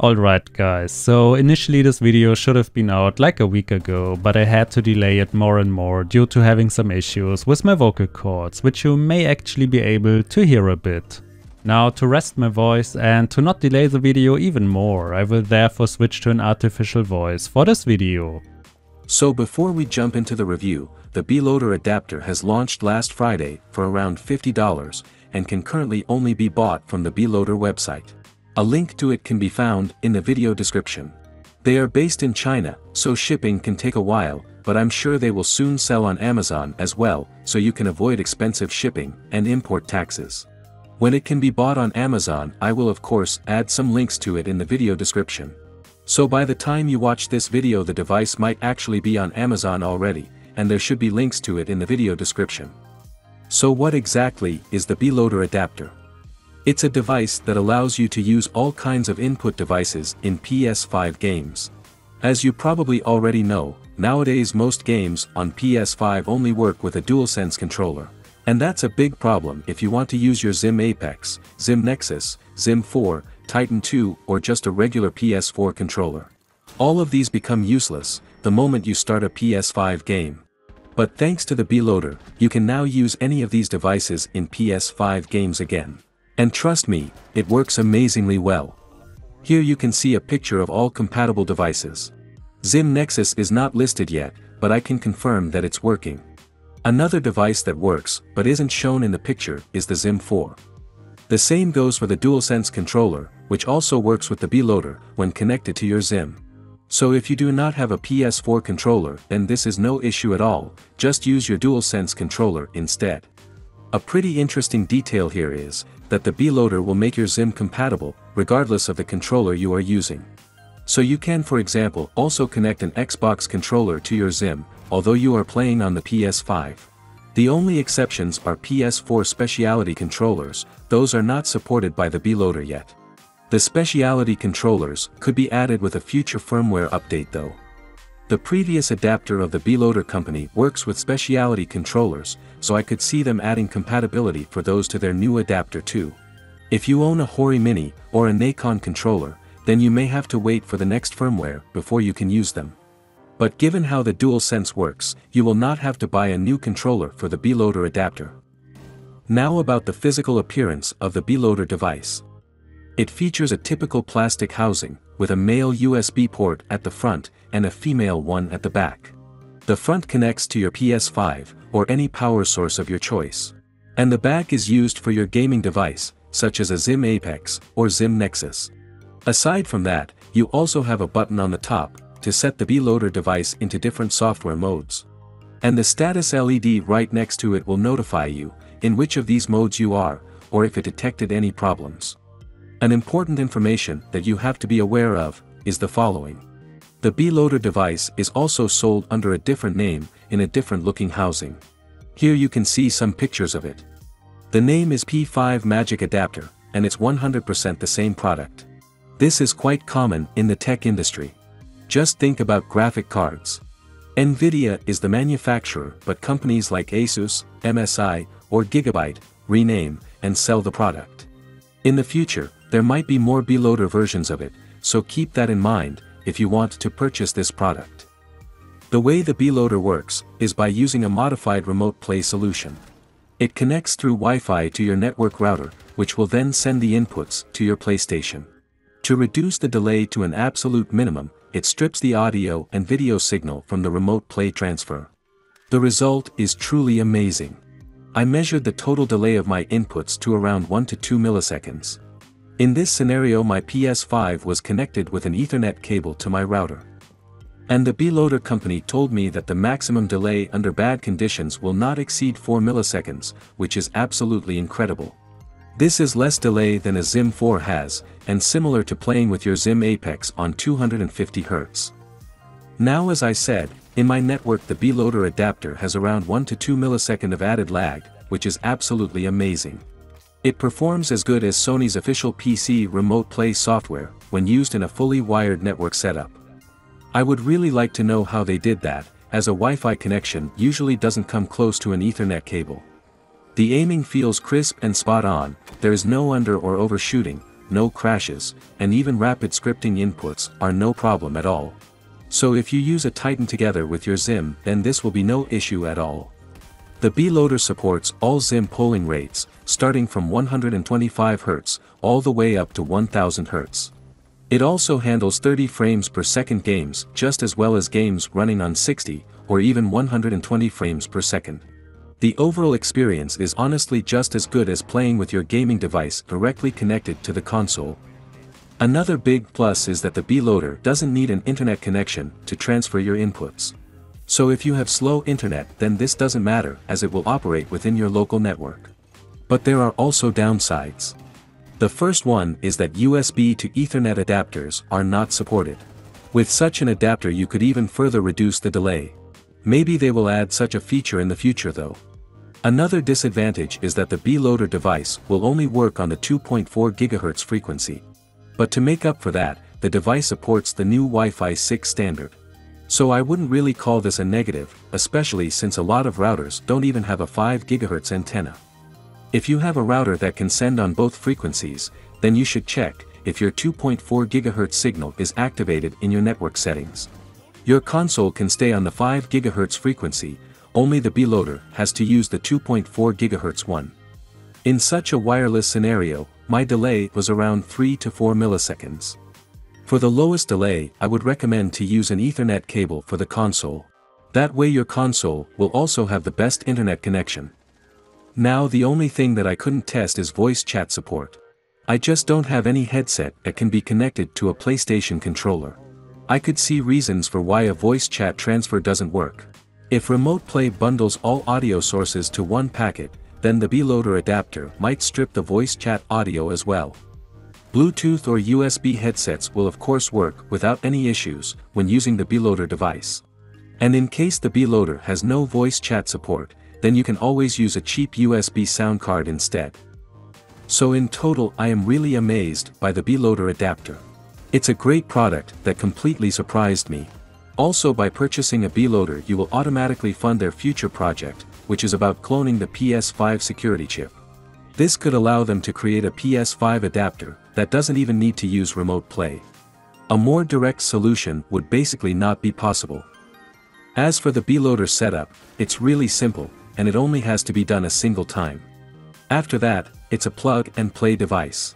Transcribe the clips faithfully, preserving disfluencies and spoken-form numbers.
Alright guys, so initially this video should have been out like a week ago, but I had to delay it more and more due to having some issues with my vocal cords, which you may actually be able to hear a bit. Now, to rest my voice and to not delay the video even more, I will therefore switch to an artificial voice for this video. So before we jump into the review, the Beloader adapter has launched last Friday for around fifty dollars and can currently only be bought from the Beloader website. A link to it can be found in the video description. They are based in China, so shipping can take a while, but I'm sure they will soon sell on Amazon as well, so you can avoid expensive shipping and import taxes. When it can be bought on Amazon, I will of course add some links to it in the video description. So by the time you watch this video, the device might actually be on Amazon already, and there should be links to it in the video description. So what exactly is the Beloader adapter? It's a device that allows you to use all kinds of input devices in P S five games. As you probably already know, nowadays most games on P S five only work with a DualSense controller. And that's a big problem if you want to use your X I M Apex, X I M Nexus, X I M four, Titan two, or just a regular P S four controller. All of these become useless the moment you start a P S five game. But thanks to the Beloader, you can now use any of these devices in P S five games again. And trust me, it works amazingly well. Here you can see a picture of all compatible devices. X I M Nexus is not listed yet, but I can confirm that it's working. Another device that works, but isn't shown in the picture, is the X I M four. The same goes for the DualSense controller, which also works with the Beloader when connected to your X I M. So if you do not have a P S four controller, then this is no issue at all, just use your DualSense controller instead. A pretty interesting detail here is that the Beloader will make your X I M compatible, regardless of the controller you are using. So you can, for example, also connect an Xbox controller to your X I M, although you are playing on the P S five. The only exceptions are P S four specialty controllers, those are not supported by the Beloader yet. The specialty controllers could be added with a future firmware update though. The previous adapter of the Beloader company works with specialty controllers, so I could see them adding compatibility for those to their new adapter too. If you own a Hori Mini or a Nacon controller, then you may have to wait for the next firmware before you can use them. But given how the DualSense works, you will not have to buy a new controller for the Beloader adapter. Now about the physical appearance of the Beloader device. It features a typical plastic housing, with a male U S B port at the front and a female one at the back. The front connects to your P S five, or any power source of your choice. And the back is used for your gaming device, such as a X I M Apex or X I M Nexus. Aside from that, you also have a button on the top to set the Beloader device into different software modes. And the status L E D right next to it will notify you in which of these modes you are, or if it detected any problems. An important information that you have to be aware of is the following. The Beloader device is also sold under a different name in a different looking housing. Here you can see some pictures of it. The name is P five Magic Adapter, and it's one hundred percent the same product. This is quite common in the tech industry. Just think about graphic cards. Nvidia is the manufacturer, but companies like Asus, M S I, or Gigabyte rename and sell the product. In the future, there might be more Beloader versions of it, so keep that in mind if you want to purchase this product. The way the Beloader works is by using a modified remote play solution. It connects through Wi-Fi to your network router, which will then send the inputs to your PlayStation. To reduce the delay to an absolute minimum, it strips the audio and video signal from the remote play transfer. The result is truly amazing. I measured the total delay of my inputs to around one to two milliseconds. In this scenario, my P S five was connected with an Ethernet cable to my router. And the Beloader company told me that the maximum delay under bad conditions will not exceed four milliseconds, which is absolutely incredible. This is less delay than a X I M four has, and similar to playing with your X I M Apex on two hundred fifty hertz. Now, as I said, in my network the Beloader adapter has around one to two milliseconds of added lag, which is absolutely amazing. It performs as good as Sony's official P C remote play software when used in a fully wired network setup. I would really like to know how they did that, as a Wi-Fi connection usually doesn't come close to an Ethernet cable. The aiming feels crisp and spot on, there is no under or overshooting, no crashes, and even rapid scripting inputs are no problem at all. So if you use a Titan together with your X I M, then this will be no issue at all. The Beloader supports all X I M polling rates, starting from one hundred twenty-five hertz, all the way up to one thousand hertz. It also handles thirty frames per second games just as well as games running on sixty, or even one hundred twenty frames per second. The overall experience is honestly just as good as playing with your gaming device directly connected to the console. Another big plus is that the Beloader doesn't need an internet connection to transfer your inputs. So if you have slow internet, then this doesn't matter as it will operate within your local network. But there are also downsides. The first one is that U S B to Ethernet adapters are not supported. With such an adapter you could even further reduce the delay. Maybe they will add such a feature in the future though. Another disadvantage is that the Beloader device will only work on the two point four gigahertz frequency. But to make up for that, the device supports the new Wi-Fi six standard. So I wouldn't really call this a negative, especially since a lot of routers don't even have a five gigahertz antenna. If you have a router that can send on both frequencies, then you should check if your two point four gigahertz signal is activated in your network settings. Your console can stay on the five gigahertz frequency, only the Beloader has to use the two point four gigahertz one. In such a wireless scenario, my delay was around three to four milliseconds. For the lowest delay, I would recommend to use an Ethernet cable for the console. That way your console will also have the best internet connection. Now the only thing that I couldn't test is voice chat support. I just don't have any headset that can be connected to a PlayStation controller. I could see reasons for why a voice chat transfer doesn't work. If Remote Play bundles all audio sources to one packet, then the Beloader adapter might strip the voice chat audio as well. Bluetooth or U S B headsets will of course work without any issues when using the Beloader device. And in case the Beloader has no voice chat support, then you can always use a cheap U S B sound card instead. So in total, I am really amazed by the Beloader adapter. It's a great product that completely surprised me. Also, by purchasing a Beloader you will automatically fund their future project, which is about cloning the P S five security chip. This could allow them to create a P S five adapter that doesn't even need to use Remote Play. A more direct solution would basically not be possible. As for the Beloader setup, it's really simple, and it only has to be done a single time. After that, it's a plug-and-play device.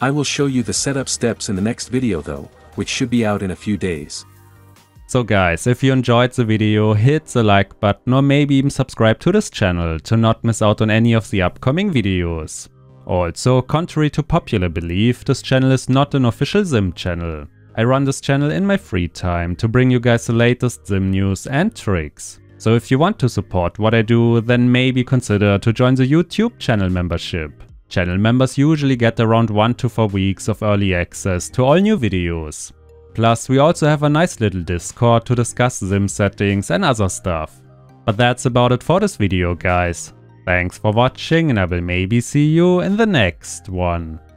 I will show you the setup steps in the next video though, which should be out in a few days. So guys, if you enjoyed the video, hit the like button or maybe even subscribe to this channel to not miss out on any of the upcoming videos. Also, contrary to popular belief, this channel is not an official X I M channel. I run this channel in my free time to bring you guys the latest X I M news and tricks. So if you want to support what I do, then maybe consider to join the YouTube channel membership. Channel members usually get around one to four weeks of early access to all new videos. Plus, we also have a nice little Discord to discuss X I M settings and other stuff. But that's about it for this video, guys. Thanks for watching, and I will maybe see you in the next one.